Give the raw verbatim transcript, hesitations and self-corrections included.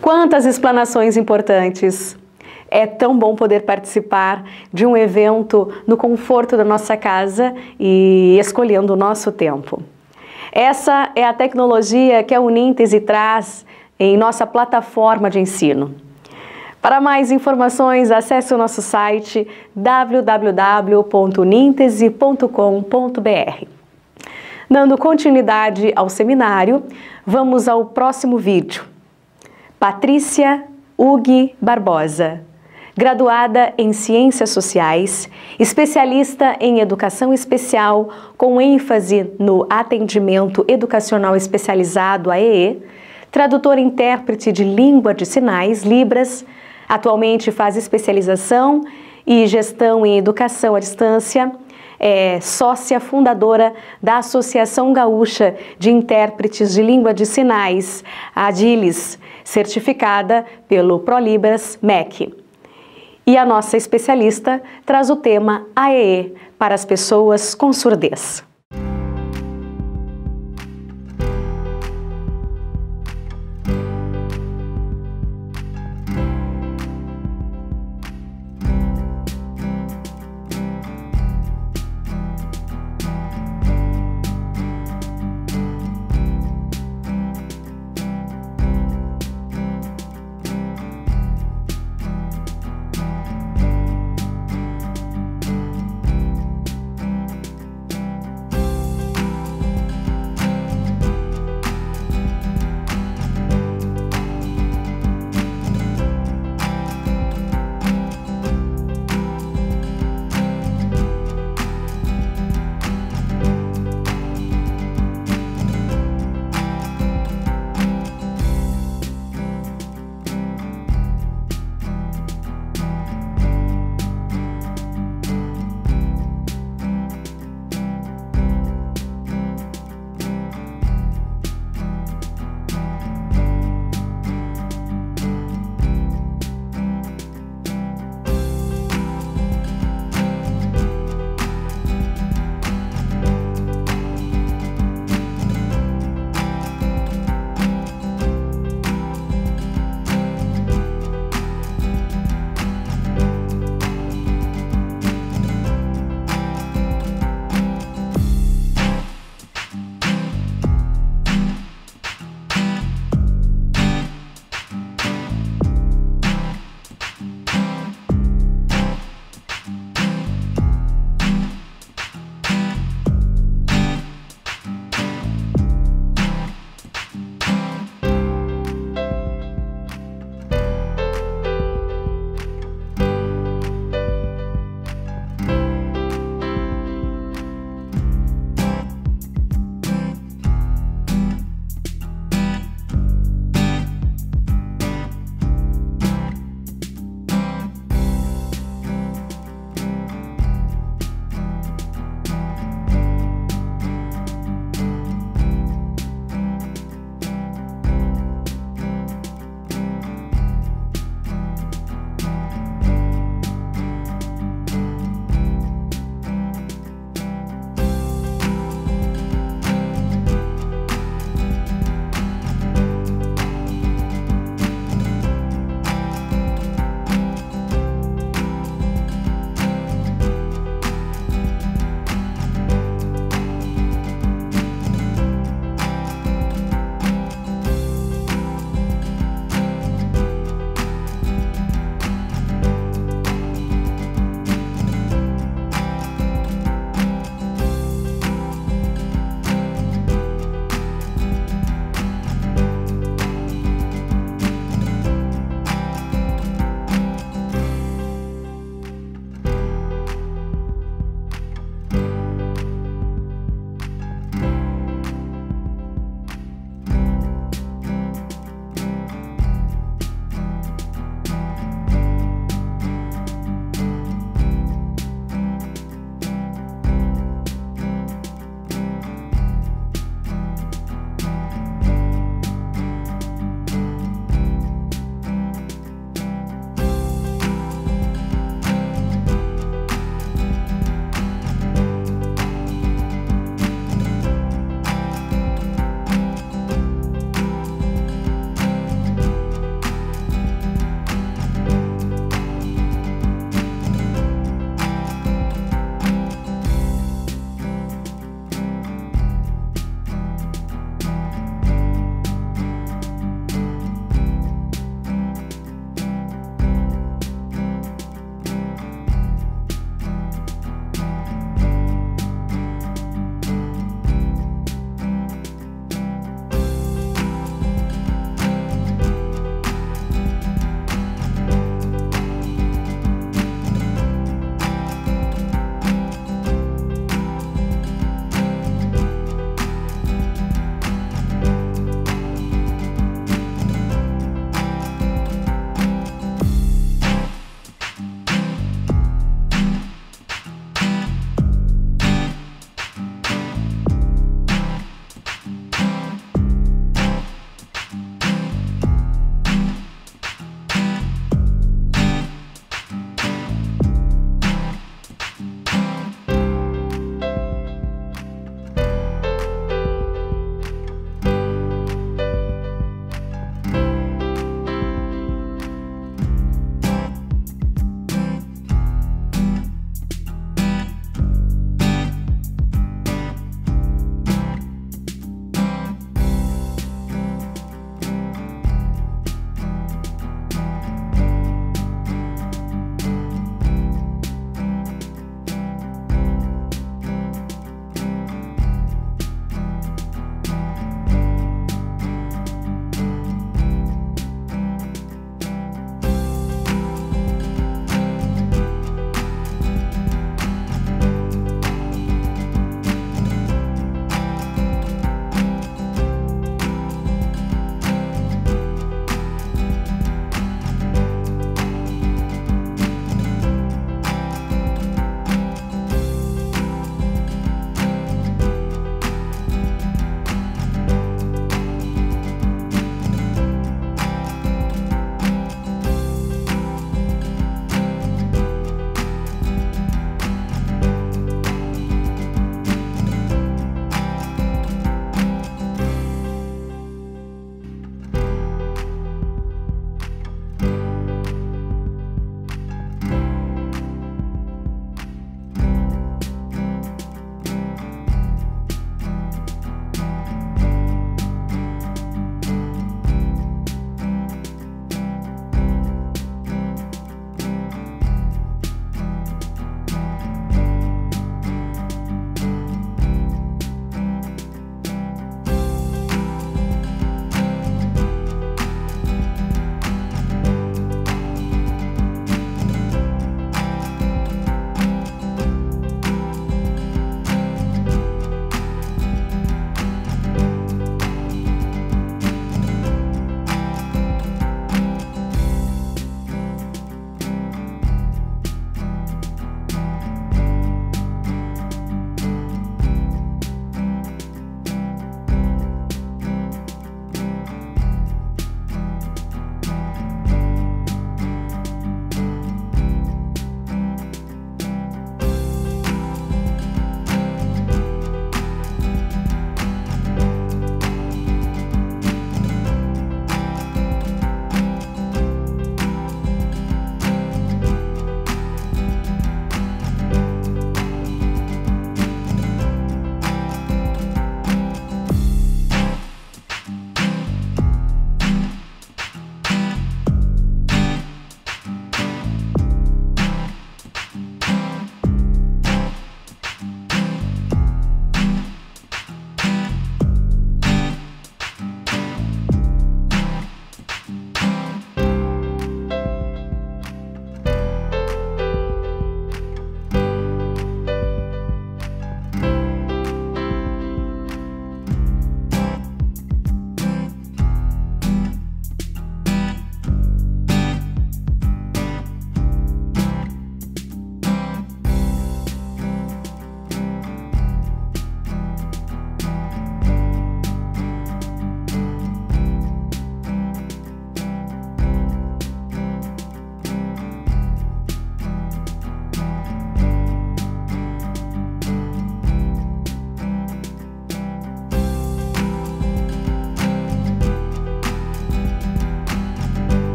Quantas explanações importantes! É tão bom poder participar de um evento no conforto da nossa casa e escolhendo o nosso tempo. Essa é a tecnologia que a Uníntese traz em nossa plataforma de ensino. Para mais informações, acesse o nosso site w w w ponto unintese ponto com ponto b r. Dando continuidade ao seminário, vamos ao próximo vídeo. Patrícia Ughi Barbosa, graduada em Ciências Sociais, especialista em Educação Especial com ênfase no Atendimento Educacional Especializado A E E, tradutora e intérprete de Língua de Sinais, Libras, atualmente faz especialização e Gestão em Educação à Distância, é sócia fundadora da Associação Gaúcha de Intérpretes de Língua de Sinais, Adilis, certificada pelo ProLibras M E C. E a nossa especialista traz o tema A E E para as pessoas com surdez.